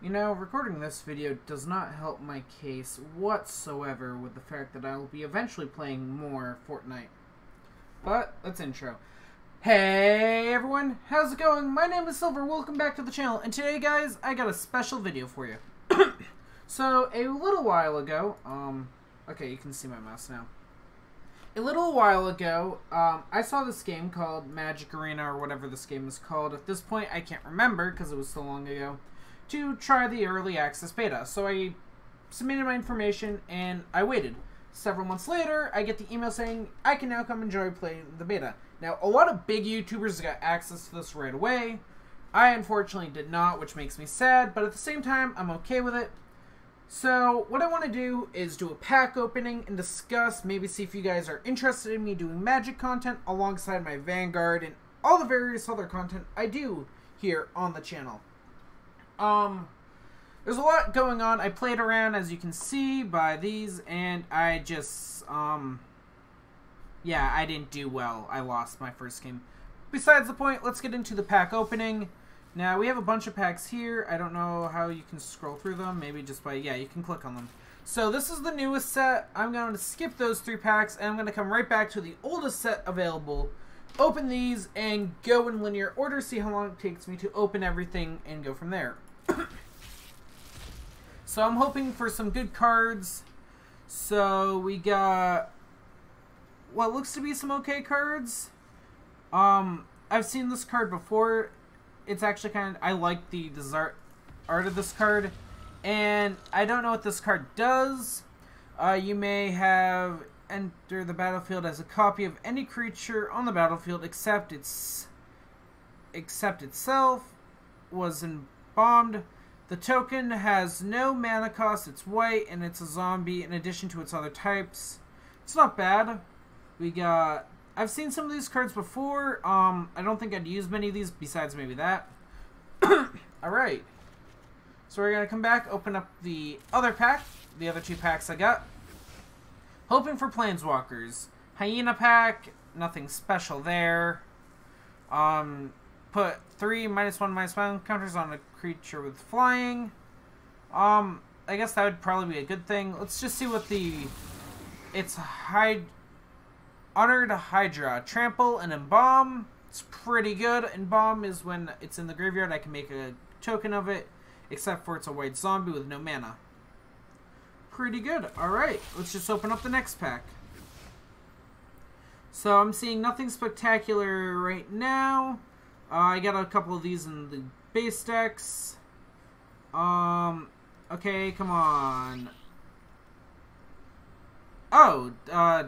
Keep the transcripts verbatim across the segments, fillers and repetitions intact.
You know, recording this video does not help my case whatsoever with the fact that I will be eventually playing more Fortnite. But, let's intro. Hey everyone, how's it going? My name is Silver, welcome back to the channel, and today guys, I got a special video for you. So, a little while ago, um, okay, you can see my mouse now. A little while ago, um, I saw this game called Magic Arena, or whatever this game is called. At this point, I can't remember, because it was so long ago. To try the early access beta. So I submitted my information and I waited. Several months later, I get the email saying I can now come enjoy playing the beta. Now, a lot of big YouTubers got access to this right away. I unfortunately did not, which makes me sad, but at the same time, I'm okay with it. So what I want to do is do a pack opening and discuss, maybe see if you guys are interested in me doing Magic content alongside my Vanguard and all the various other content I do here on the channel. Um, there's a lot going on. I played around, as you can see, by these, and I just, um, yeah, I didn't do well. I lost my first game. Besides the point, let's get into the pack opening. Now, we have a bunch of packs here. I don't know how you can scroll through them. Maybe just by, yeah, you can click on them. So, this is the newest set. I'm going to skip those three packs, and I'm going to come right back to the oldest set available. Open these, and go in linear order, see how long it takes me to open everything, and go from there. So I'm hoping for some good cards. So we got what looks to be some okay cards. Um, I've seen this card before. It's actually kind of, I like the art art of this card. And I don't know what this card does. Uh, you may have enter the battlefield as a copy of any creature on the battlefield except its except itself was in bombed. The token has no mana cost, it's white, and it's a zombie in addition to its other types. It's not bad. We got... I've seen some of these cards before. Um, I don't think I'd use many of these besides maybe that. Alright. So we're going to come back, open up the other pack. The other two packs I got. Hoping for Planeswalkers. Hyena pack. Nothing special there. Um... Put three minus one minus one counters on a creature with flying. Um, I guess that would probably be a good thing. Let's just see what the... It's Hyd Honored Hydra. Trample and Embalm. It's pretty good. Embalm is when it's in the graveyard. I can make a token of it. Except for it's a white zombie with no mana. Pretty good. Alright, let's just open up the next pack. So I'm seeing nothing spectacular right now. Uh, I got a couple of these in the base decks. Um, okay, come on. Oh, uh,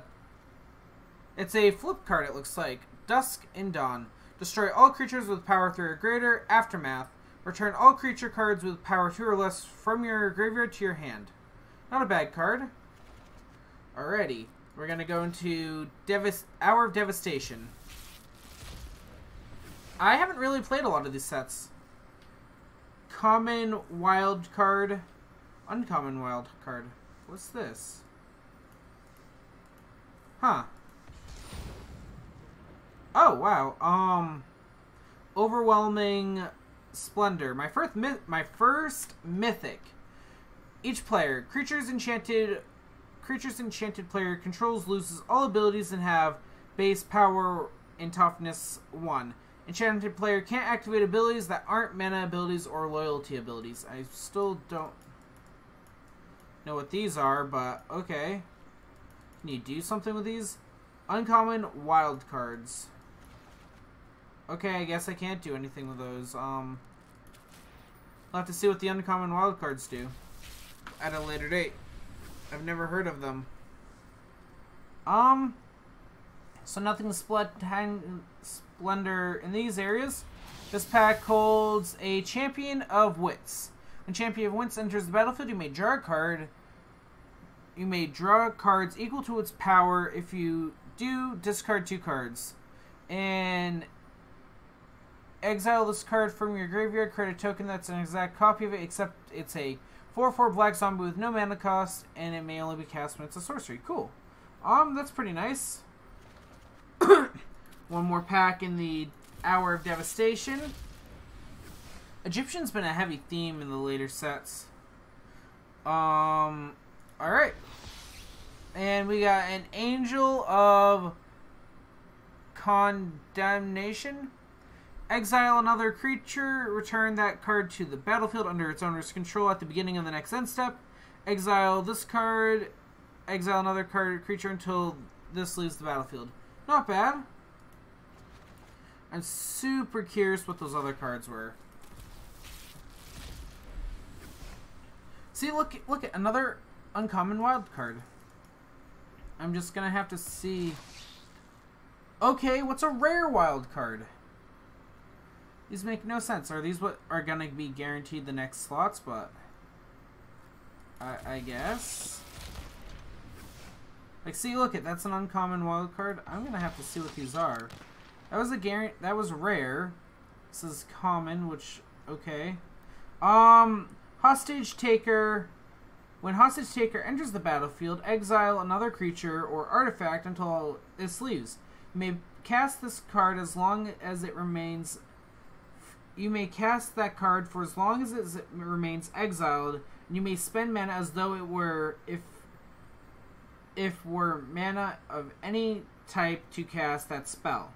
it's a flip card, it looks like. Dusk and Dawn. Destroy all creatures with power three or greater. Aftermath. Return all creature cards with power two or less from your graveyard to your hand. Not a bad card. Alrighty. We're going to go into Devas- Hour of Devastation. I haven't really played a lot of these sets. Common wild card. Uncommon wild card. What's this? Huh. Oh, wow. Um, Overwhelming Splendor. My first, myth my first mythic. Each player. Creatures enchanted. Creatures enchanted player controls loses all abilities and have base power and toughness one. Enchanted player can't activate abilities that aren't mana abilities or loyalty abilities. I still don't know what these are, but okay. Can you do something with these? Uncommon wild cards. Okay, I guess I can't do anything with those. Um, I'll have to see what the uncommon wild cards do at a later date. I've never heard of them. Um... So nothing splendor in these areas. This pack holds a Champion of Wits. When Champion of Wits enters the battlefield, you may draw a card. You may draw cards equal to its power. If you do, discard two cards. And exile this card from your graveyard. Create a token that's an exact copy of it, except it's a four four black zombie with no mana cost, and it may only be cast when it's a sorcery. Cool. Um, that's pretty nice. One more pack in the Hour of Devastation. Egyptian's been a heavy theme in the later sets. Um, alright. And we got an Angel of Condemnation. Exile another creature. Return that card to the battlefield under its owner's control at the beginning of the next end step. Exile this card. Exile another card creature until this leaves the battlefield. Not bad. I'm super curious what those other cards were. See, look, look at another uncommon wild card. I'm just gonna have to see. Okay, what's a rare wild card? These make no sense. Are these what are gonna be guaranteed the next slots? But I, I guess. Like, see, look at that's an uncommon wild card. I'm gonna have to see what these are. That was a guarantee. That was rare. This is common, which okay. Um. Hostage Taker. When Hostage Taker enters the battlefield, exile another creature or artifact until this leaves. You may cast this card as long as it remains. You may cast that card for as long as it remains exiled, and you may spend mana as though it were if if were mana of any type to cast that spell.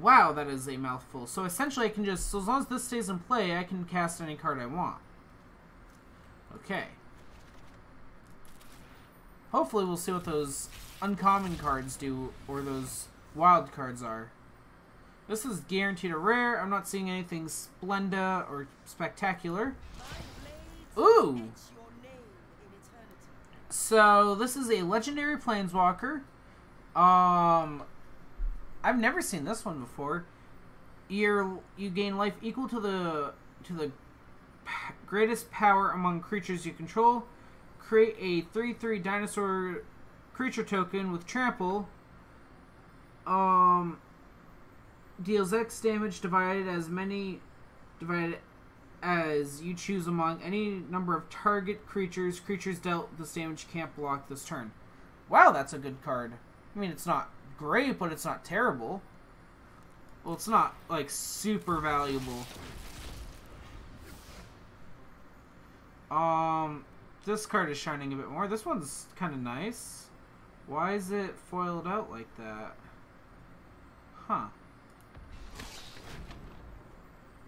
Wow, that is a mouthful. So essentially, I can just so as long as this stays in play, I can cast any card I want. Okay. Hopefully we'll see what those uncommon cards do, or those wild cards are. This is guaranteed a rare. I'm not seeing anything Splenda or spectacular. Ooh! So, this is a legendary Planeswalker. Um, I've never seen this one before. You're, you gain life equal to the, to the greatest power among creatures you control. Create a three three dinosaur creature token with trample. Um, deals X damage divided as many divided as you choose among any number of target creatures. Creatures dealt this damage can't block this turn. Wow, that's a good card. I mean, it's not great, but it's not terrible. Well, it's not like super valuable. Um, this card is shining a bit more. This one's kind of nice. Why is it foiled out like that? Huh.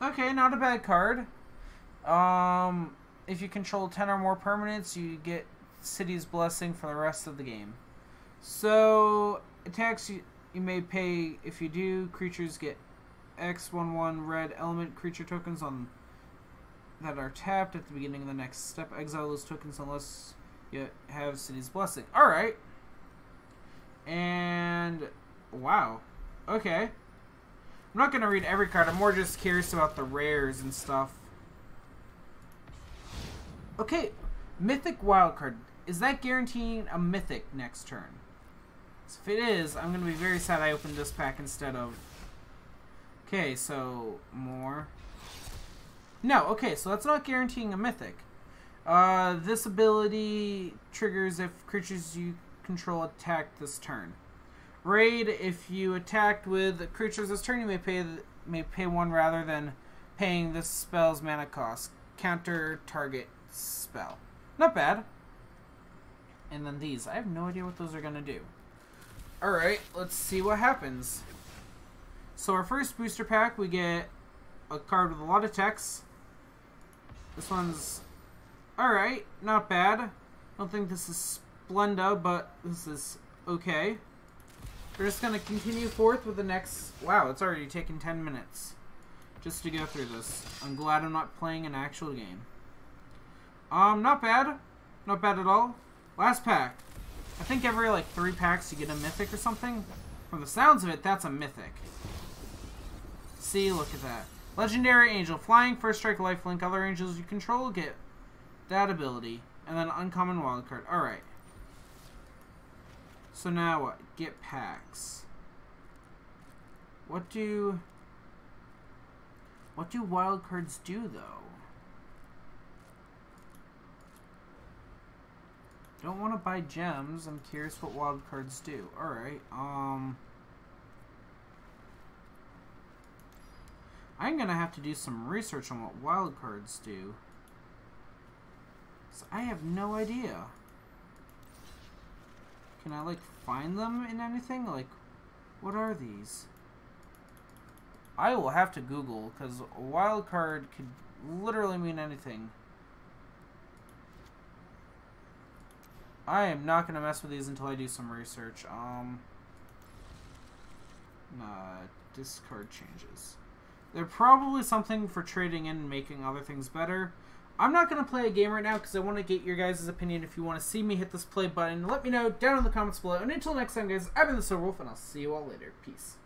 Okay, not a bad card. Um, if you control ten or more permanents, you get City's Blessing for the rest of the game. So, attacks you, you may pay. If you do, creatures get X one one red element creature tokens on that are tapped at the beginning of the next step. Exile those tokens unless you have City's Blessing. Alright. And wow. Okay. I'm not going to read every card. I'm more just curious about the rares and stuff. Okay. Mythic wild card. Is that guaranteeing a mythic next turn? So if it is, I'm going to be very sad I opened this pack instead of... Okay, so... More. No, okay. So that's not guaranteeing a mythic. Uh, this ability triggers if creatures you control attack this turn. Raid, if you attacked with creatures this turn, you may pay the, may pay one rather than paying this spell's mana cost. Counter target spell. Not bad. And then these. I have no idea what those are going to do. Alright, let's see what happens. So our first booster pack, we get a card with a lot of text. This one's alright, not bad. I don't think this is Splenda, but this is okay. We're just going to continue forth with the next... Wow, it's already taken ten minutes just to go through this. I'm glad I'm not playing an actual game. Um, not bad. Not bad at all. Last pack. I think every, like, three packs you get a mythic or something. From the sounds of it, that's a mythic. See, look at that. Legendary Angel. Flying, first strike, lifelink. Other angels you control get that ability. And then uncommon wild card. Alright. So now what? Get packs. What do... What do wild cards do, though? Don't want to buy gems. I'm curious what wild cards do. Alright, um... I'm going to have to do some research on what wildcards do. So I have no idea. Can I, like, find them in anything? Like, what are these? I will have to Google, because a wild card could literally mean anything. I am not going to mess with these until I do some research. Um, nah, discard changes. They're probably something for trading in and making other things better. I'm not going to play a game right now because I want to get your guys' opinion. If you want to see me hit this play button, let me know down in the comments below. And until next time, guys, I've been the Silver Wolf, and I'll see you all later. Peace.